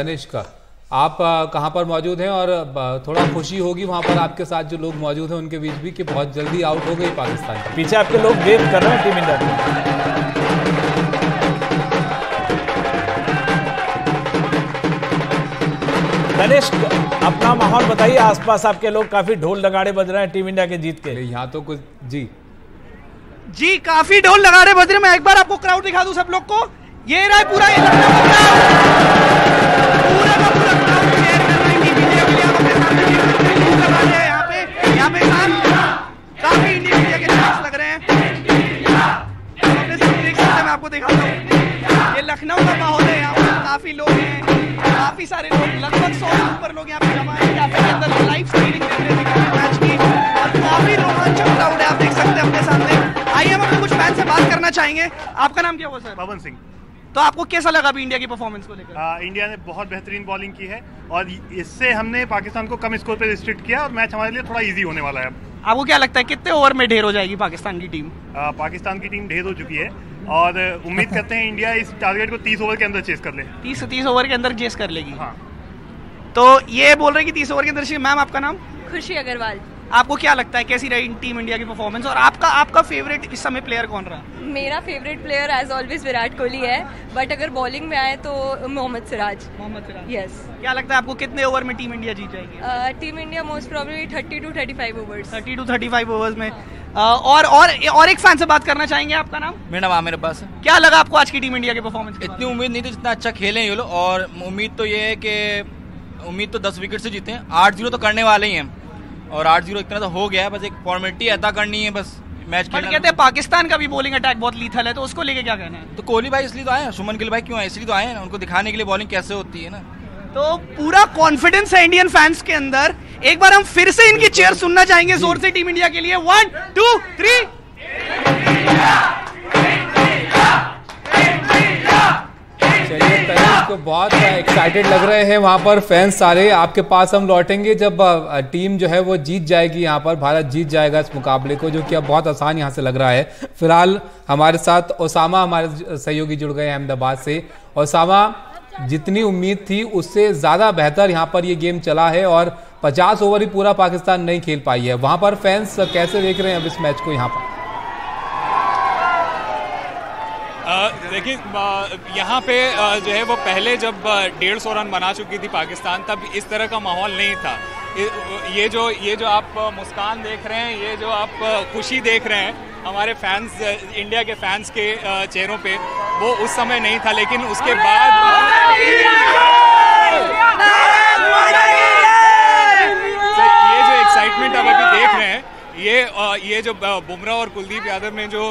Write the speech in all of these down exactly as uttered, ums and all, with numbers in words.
नरेश का आप कहां पर मौजूद हैं और थोड़ा खुशी होगी वहां पर आपके साथ जो लोग मौजूद हैं उनके बीच भी कि बहुत जल्दी आउट हो गई पाकिस्तान। पीछे आपके लोग वेव कर रहे हैं टीम इंडिया। नरेश अपना माहौल बताइए, आसपास आपके लोग काफी ढोल नगाड़े बज रहे हैं टीम इंडिया के जीत के लिए। यहाँ तो कुछ जी जी काफी ढोल नगाड़े बज रहे। मैं एक बार आपको क्राउड दिखा दूं सब लोग को। ये रहा पूरा लखनऊ का माहौल है। यहाँ पर काफी लोग हैं, काफी सारे लोग, लगभग सौ से ऊपर लोग यहाँ पे जमा हैं। कैफे के अंदर लाइव स्ट्रीमिंग चल रही है मैच की और काफी रोमांचक क्राउड है, आप देख सकते हैं अपने सामने। आइए हम अपने कुछ फैन से बात करना चाहेंगे। आपका नाम क्या हुआ सर? पवन सिंह। तो आपको कैसा लगा अभी इंडिया की परफॉर्मेंस को लेकर? इंडिया ने बहुत बेहतरीन बॉलिंग की है और इससे हमने पाकिस्तान को कम स्कोर पर रिस्ट्रिक्ट किया और मैच हमारे लिए थोड़ा ईजी होने वाला है। आपको क्या लगता है कितने ओवर में ढेर हो जाएगी पाकिस्तान की टीम? पाकिस्तान की टीम ढेर हो चुकी है और उम्मीद करते हैं इंडिया इस टारगेट को तीस ओवर के अंदर चेस कर ले। तीस तीस ओवर के अंदर चेस कर लेगी। हाँ। तो ये बोल रहे कि तीस ओवर के अंदर। मैम आपका नाम? खुशी अग्रवाल। आपको क्या लगता है कैसी रही टीम इंडिया की परफॉर्मेंस और आपका आपका फेवरेट इस समय प्लेयर कौन रहा? मेरा favourite player as always Virat Kohli है, बट अगर बॉलिंग में आए तो मोहम्मद सिराज। मोहम्मद सिराज। यस। क्या लगता है आपको कितने ओवर में टीम इंडिया जीत जाएगी? Team India most probably thirty two thirty five overs thirty two thirty five overs में। और और और एक फैन से बात करना चाहेंगे। आपका नाम? मेरा नाम मेरे पास। क्या लगा आपको आज की टीम इंडिया की परफॉर्मेंस? इतनी उम्मीद नहीं थी जितना अच्छा खेले ये लोग और उम्मीद तो ये है कि उम्मीद तो दस विकेट से जीते हैं। आठ जीरो तो करने वाले ही हैं और आठ जीरो एक तरह से हो गया है, बस एक फॉर्मेलिटी अदा करनी है बस मैच। कहते हैं पाकिस्तान का भी बॉलिंग अटैक बहुत लीथल है तो उसको लेके क्या कहना है? तो कोहली भाई इसलिए तो आए, सुमन गिल भाई क्यों आए? इसलिए तो आए उनको दिखाने के लिए बॉलिंग कैसे होती है ना। तो पूरा कॉन्फिडेंस है इंडियन फैंस के अंदर। एक बार हम फिर से इनकी चीयर सुनना चाहेंगे जोर से टीम इंडिया के लिए। One two three. चलिए तनिष्क को बहुत एक्साइटेड लग रहे हैं वहां पर फैंस सारे। आपके पास हम लौटेंगे जब टीम जो है वो जीत जाएगी, यहाँ पर भारत जीत जाएगा इस मुकाबले को, जो कि अब बहुत आसान यहाँ से लग रहा है। फिलहाल हमारे साथ ओसामा हमारे सहयोगी जुड़ गए अहमदाबाद से। ओसामा, जितनी उम्मीद थी उससे ज़्यादा बेहतर यहाँ पर ये गेम चला है और पचास ओवर ही पूरा पाकिस्तान नहीं खेल पाई है। वहाँ पर फैंस कैसे देख रहे हैं अब इस मैच को? यहाँ पर देखिए, यहाँ पे जो है वो पहले जब डेढ़ सौ रन बना चुकी थी पाकिस्तान तब इस तरह का माहौल नहीं था। ये जो ये जो आप मुस्कान देख रहे हैं, ये जो आप खुशी देख रहे हैं हमारे फैंस, इंडिया के फैंस के चेहरों पे, वो उस समय नहीं था। लेकिन उसके बाद ये जो एक्साइटमेंट आप अभी देख रहे हैं, ये ये जो बुमराह और कुलदीप यादव ने जो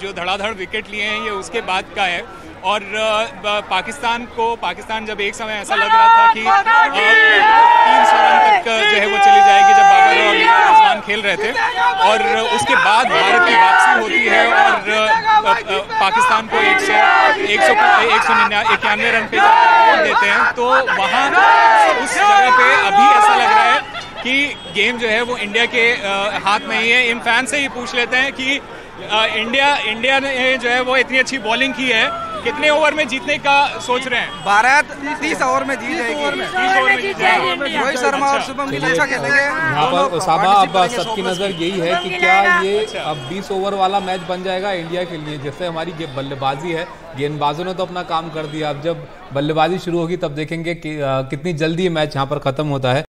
जो धड़ाधड़ विकेट लिए हैं, ये उसके बाद का है। और पाकिस्तान को पाकिस्तान जब एक समय ऐसा लग रहा था कि तीन सौ रन तक जो है वो चली जाएगी जब बाबर और आसमान खेल रहे थे, और उसके बाद भारत की वापसी होती है और पाकिस्तान को एक सौ एक सौ एक सौ इक्यानवे रन पे छोड़ देते हैं। तो वहाँ उस जगह पे अभी ऐसा लग रहा है कि गेम जो है वो इंडिया के हाथ में ही है। इन फैन से ही पूछ लेते हैं कि इंडिया इंडिया ने जो है वो इतनी अच्छी बॉलिंग की है, कितने ओवर में जीतने का सोच रहे हैं? भारत तीस ओवर में जीत जाएगी। रोहित शर्मा और शुभम गिल अच्छा खेलेंगे। यहाँ पर ओसामा अब सबकी नज़र यही है कि क्या ये अब बीस ओवर वाला मैच बन जाएगा इंडिया के लिए? जैसे हमारी ये बल्लेबाजी है, गेंदबाजों ने तो अपना काम कर दिया, अब जब बल्लेबाजी शुरू होगी तब देखेंगे कि कितनी जल्दी मैच यहाँ पर खत्म होता है।